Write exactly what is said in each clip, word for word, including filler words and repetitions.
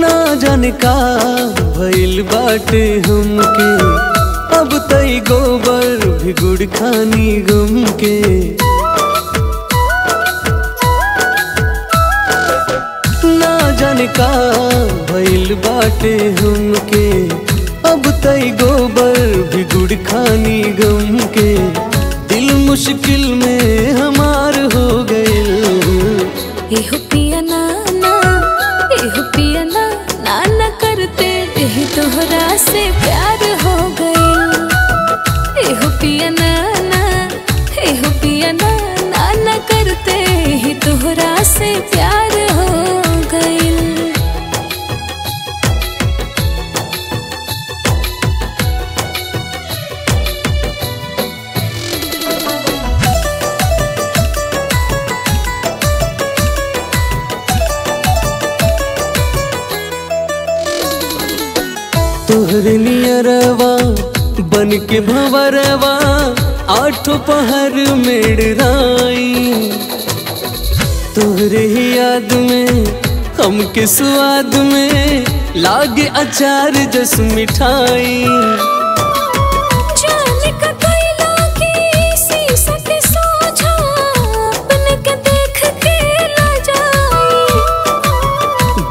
ना जाने का भइल बाटे हमके, अब तई गोबर भिगुड़ खानी गम के। ना जाने का भइल बाटे हमके, अब तई गोबर भिगुड़ खानी गम के। दिल मुश्किल में हमार हो गइल। एहो पिया ना ना, एहो पिया ना ना ना करते, एही तोहरा से प्यार हो गइल। एहो पिया ना ना, एहो पिया ना ना ना करते, एही तोहरा से प्यार हो गइल। तोहरे नियरवा बन के भंवरवा आठों पहर मेड़राई। तोहरे ही याद में हमके स्वाद में लागे अचार जस मिठाई।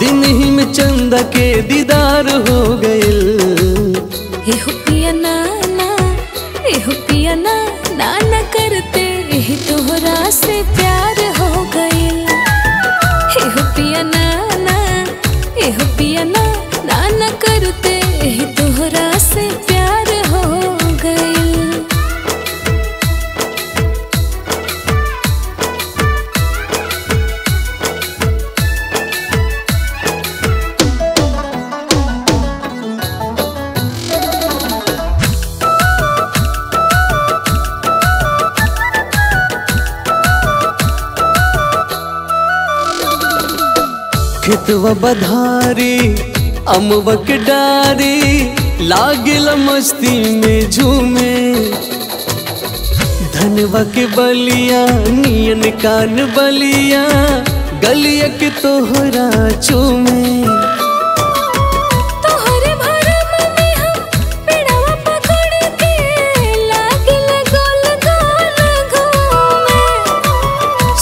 दिन ही में चंदा के दीदार हो गइल। एहो पिया ना ना, एहो पिया ना ना ना करते, एही तोहरा से प्यार हो गइल। एहो पिया ना ना, एहो पिया ना ना ना करते, एही तोहरा से प्यार हो गइल। खेतवा बधारी अमवा के डारी लागेला मस्ती में झूमे। धनवा के बलिया नियन कान बलिया गलिया के तोहरा चूमे।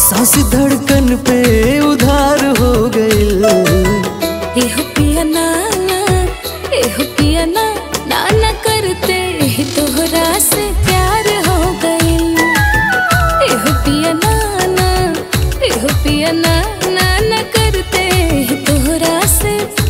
सांस धड़कन पे उधार हो गइल। एहो पिया ना ना, एहो पिया ना ना ना करते, एही तोहरा से प्यार हो गइल। एहो पिया ना ना, एहो पिया ना ना ना करते, एही तोहरा से।